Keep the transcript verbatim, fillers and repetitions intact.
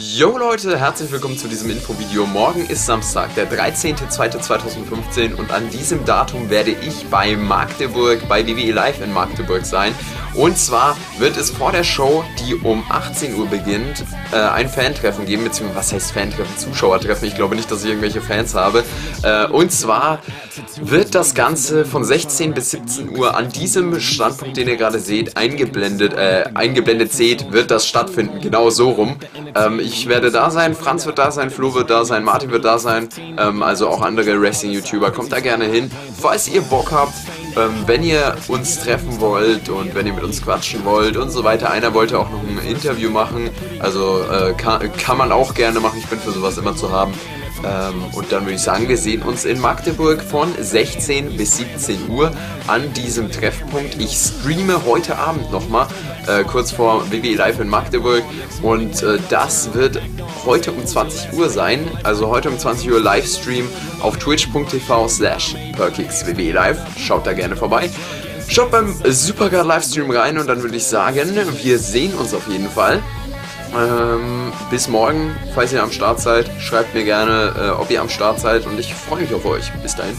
Yo Leute, herzlich willkommen zu diesem Infovideo. Morgen ist Samstag, der dreizehnte zweite zweitausendfünfzehn und an diesem Datum werde ich bei Magdeburg, bei W W E Live in Magdeburg sein. Und zwar wird es vor der Show, die um achtzehn Uhr beginnt, äh, ein Fantreffen geben, beziehungsweise was heißt Fantreffen? Zuschauertreffen, ich glaube nicht, dass ich irgendwelche Fans habe. Äh, und zwar wird das Ganze von sechzehn bis siebzehn Uhr an diesem Standpunkt, den ihr gerade seht, eingeblendet, äh, eingeblendet seht, wird das stattfinden, genau so rum. Ähm, ich werde da sein, Franz wird da sein, Flo wird da sein, Martin wird da sein, ähm, also auch andere Wrestling-YouTuber, kommt da gerne hin. Falls ihr Bock habt, ähm, wenn ihr uns treffen wollt und wenn ihr mit uns quatschen wollt und so weiter. Einer wollte auch noch ein Interview machen, also äh, kann, kann man auch gerne machen, ich bin für sowas immer zu haben. Ähm, und dann würde ich sagen, wir sehen uns in Magdeburg von sechzehn bis siebzehn Uhr an diesem Treffpunkt. Ich streame heute Abend nochmal, äh, kurz vor W W E Live in Magdeburg und äh, das wird heute um zwanzig Uhr sein, also heute um zwanzig Uhr Livestream auf twitch punkt t v slash PerkkiXWWE Live, schaut da gerne vorbei. Schaut beim Supercard-Livestream rein und dann würde ich sagen, wir sehen uns auf jeden Fall. Ähm, bis morgen, falls ihr am Start seid, schreibt mir gerne, äh, ob ihr am Start seid und ich freue mich auf euch. Bis dahin.